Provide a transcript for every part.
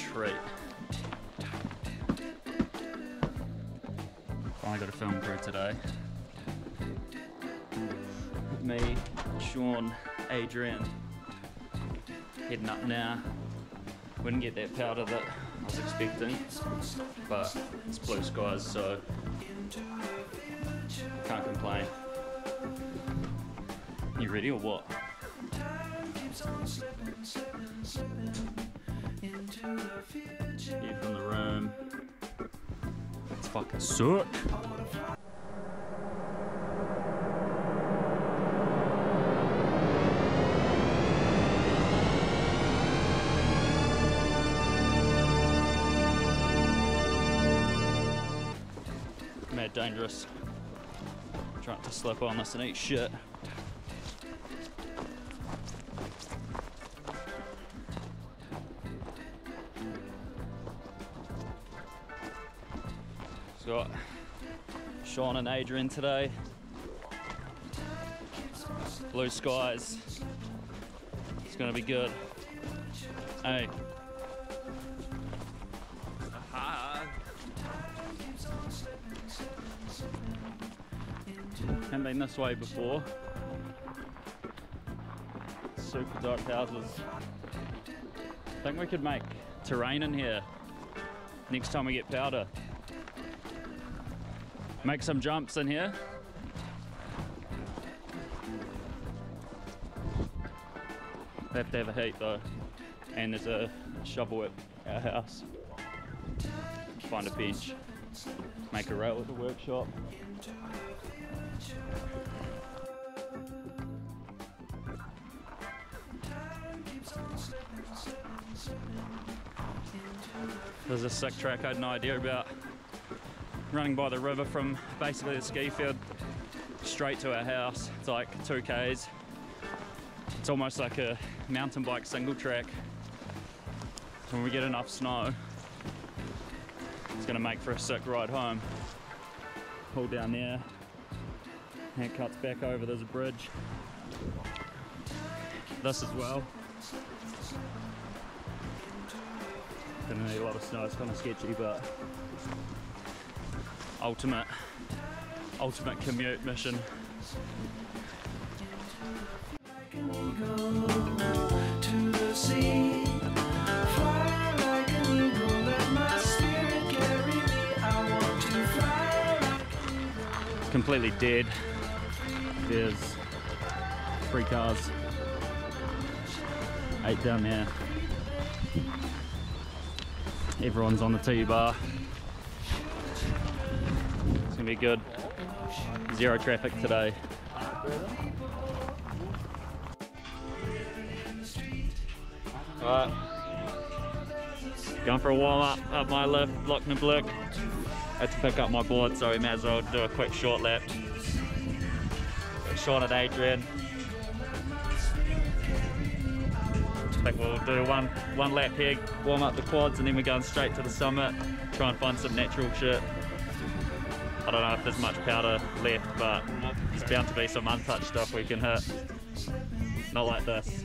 treat. I got a film crew today. With me, Sean, Adrian. Heading up now. Wouldn't get that powder that I was expecting, but it's blue skies, so can't complain. You ready or what? Here from the room. Let's fucking suck. Mad dangerous. Try not to slip on this and eat shit. Got Sean and Adrian today. Blue skies. It's gonna be good. Hey. Aha. Haven't been this way before. Super dark houses. I think we could make terrain in here next time we get powder. Make some jumps in here. They have to have a heat though. And there's a shovel at our house. Find a bench. Make a rail at the workshop. There's a sick track I had no idea about. Running by the river from basically the ski field straight to our house. It's like 2 Ks. It's almost like a mountain bike single track. So when we get enough snow, it's gonna make for a sick ride home. Pull down there, and it cuts back over, there's a bridge. This as well. Gonna need a lot of snow, it's kinda sketchy, but ultimate commute mission. It's completely dead. There's 3 cars. 8 down there. Everyone's on the T-bar. Be good. 0 traffic today. Alright. Going for a warm up up my lift, Loch Nblik. I had to pick up my board, so we may as well do a quick short lap. Sean and Adrian. I think we'll do one lap here, warm up the quads, and then we're going straight to the summit. Try and find some natural shit. I don't know if there's much powder left, but there's bound to be some untouched stuff we can hit. Not like this.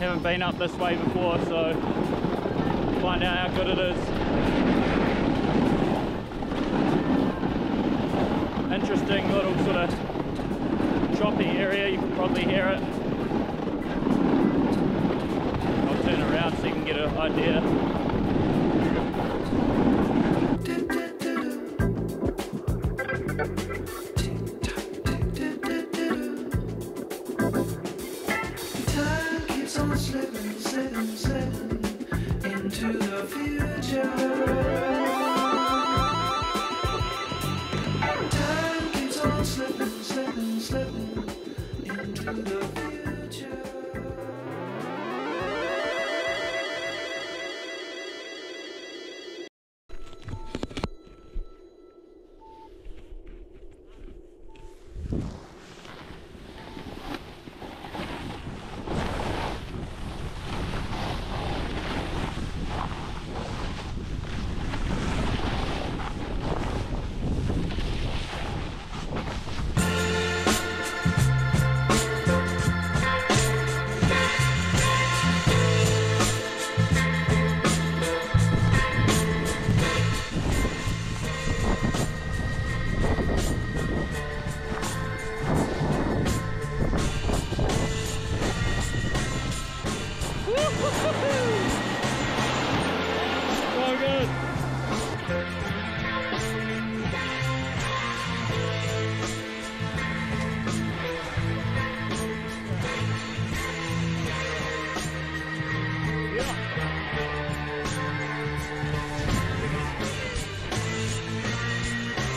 Haven't been up this way before, so find out how good it is. Interesting little sort of choppy area, you can probably hear it. I'll turn around so you can get an idea.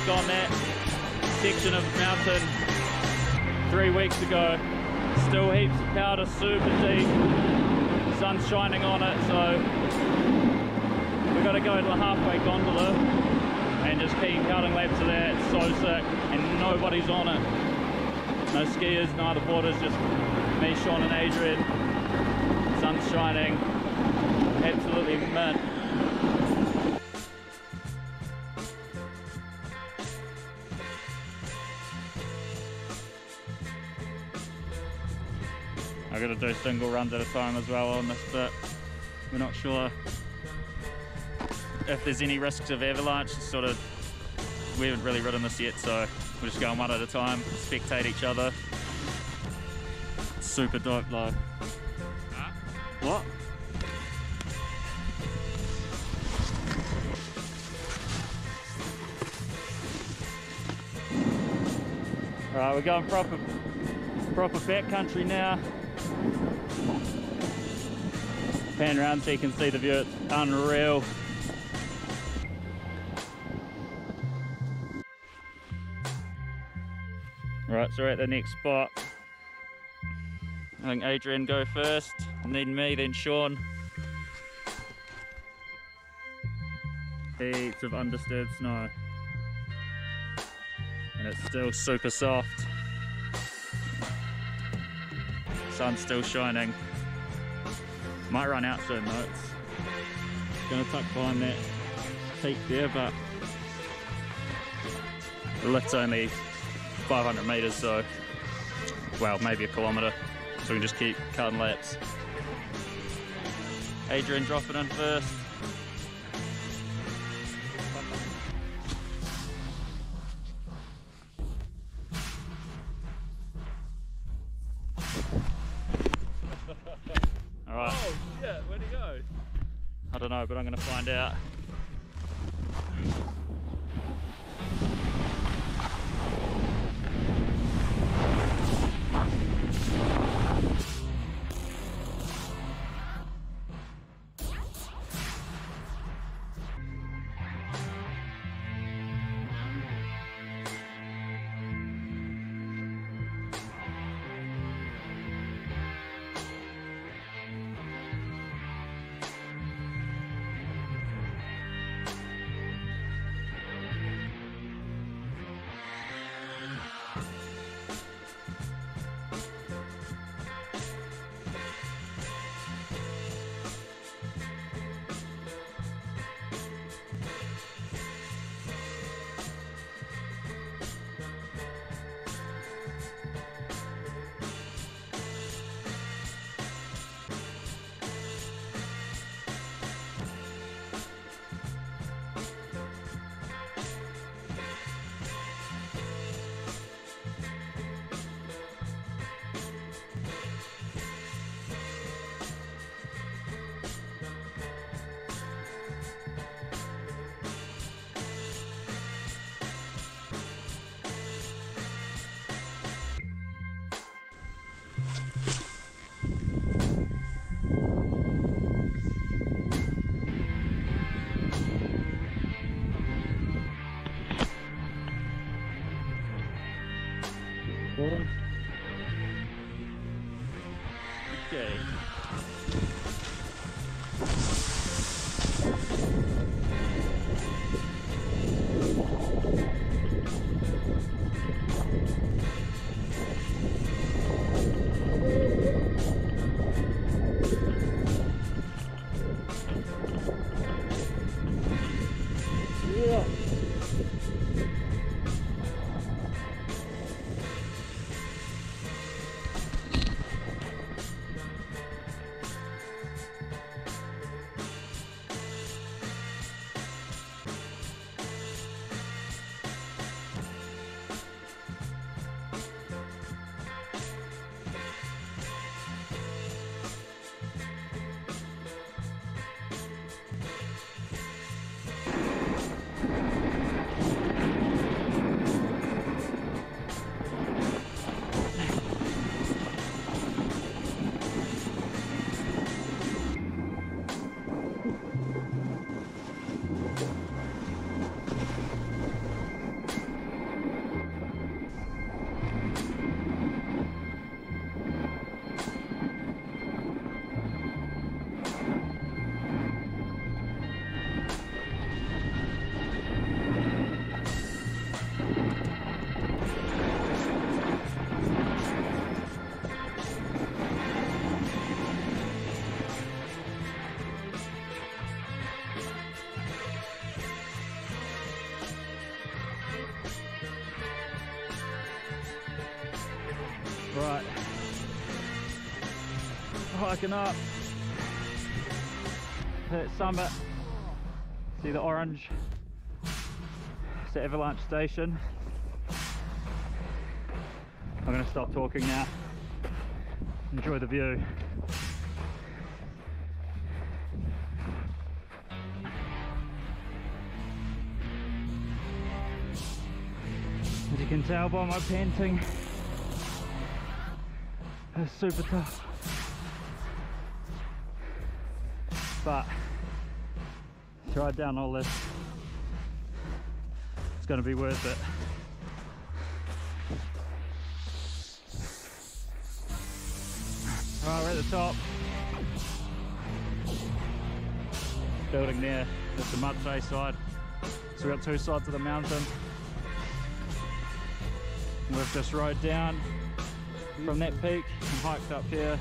On that section of mountain 3 weeks ago, still heaps of powder, super deep, sun's shining on it, so we've got to go to the halfway gondola and just keep counting laps of that. It's so sick and nobody's on it, no skiers, no other boarders, just me, Sean and Adrian. Sun's shining, absolutely mint. I've got to do single runs at a time as well on this bit. We're not sure if there's any risks of avalanche. Sort of, we haven't really ridden this yet, so we're just going one at a time, spectate each other. It's super dope though. Huh? What? Alright, we're going proper backcountry now. Pan around so you can see the view, it's unreal. Right, so we're at the next spot. I think Adrian go first, and then me, then Sean. Heaps of undisturbed snow. And it's still super soft. Sun's still shining. Might run out soon though. It's gonna tuck behind that peak there, but the lift's only 500 meters, so, well, maybe a kilometer. So we can just keep cutting laps. Adrian dropping in first. I don't know, but I'm gonna find out. hiking up the summit. See the orange? It's the avalanche station. I'm going to stop talking now. Enjoy the view. As you can tell by my panting, it's super tough, but to ride down all this, it's going to be worth it. Alright, we're at the top. Building there, that's the Mud Bay side. So we've got two sides of the mountain. We've just rode down from that peak and hiked up here.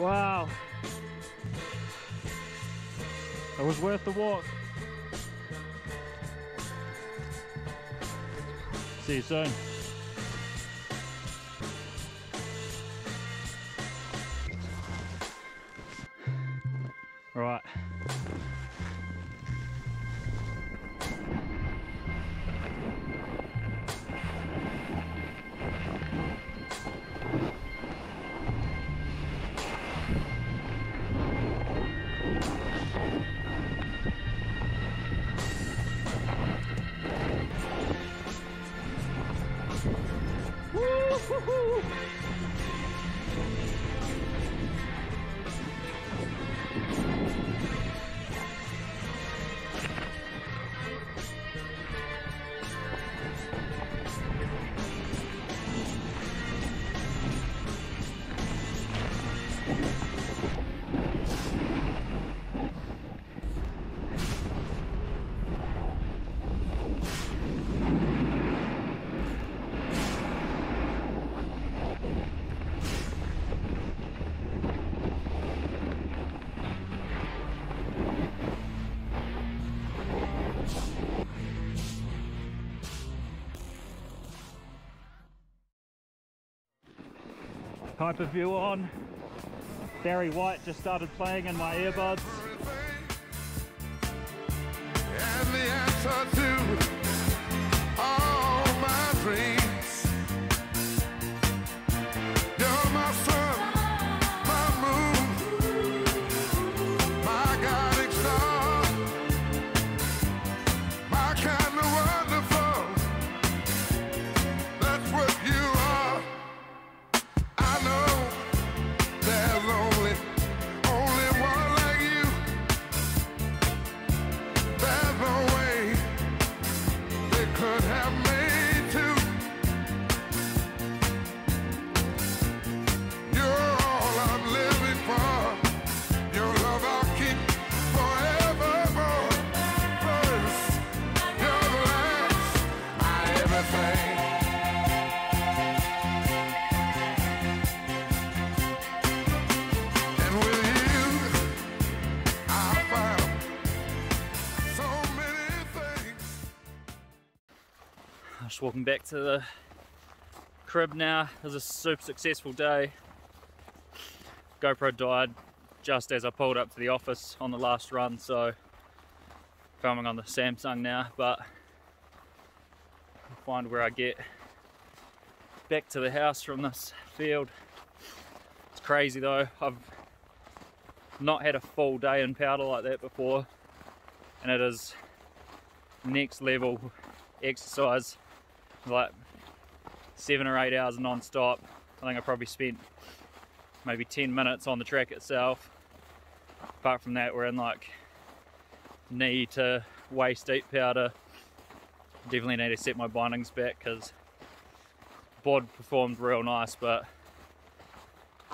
Wow, it was worth the walk. See you soon. Right. Hyperview on. Barry White just started playing in my earbuds. And the answer to all my dreams. You're my sun, my moon, my guiding star, my kind of wonderful. That's what you are. I know there's only one like you. There's no way they could have made two. You're all I'm living for. Your love I'll keep forevermore. First, you're the last, my everything. Just walking back to the crib now. It was a super successful day. GoPro died just as I pulled up to the office on the last run, so filming on the Samsung now, but I'll find where I get back to the house from this field. It's crazy though, I've not had a full day in powder like that before, and it is next level exercise, like 7 or 8 hours non-stop. I think I probably spent maybe 10 minutes on the track itself. Apart from that, we're in like knee to waist deep powder. Definitely need to set my bindings back because board performed real nice, but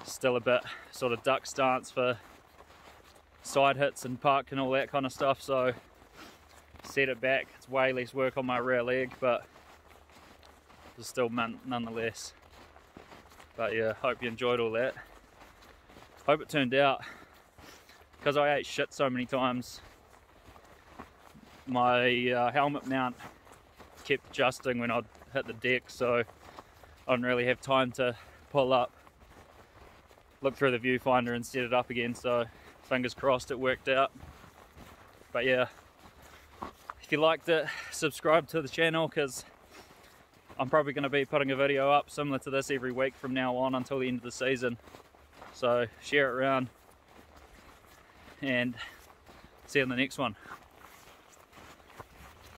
still a bit sort of duck stance for side hits and puck and all that kind of stuff, so set it back. It's way less work on my rear leg, but it's still mint nonetheless. But yeah, hope you enjoyed all that. Hope it turned out, because I ate shit so many times, my helmet mount kept adjusting when I'd hit the deck, so I didn't really have time to pull up, look through the viewfinder and set it up again, so fingers crossed it worked out. But yeah, if you liked it, subscribe to the channel, because I'm probably going to be putting a video up similar to this every week from now on until the end of the season. So share it around and see you in the next one.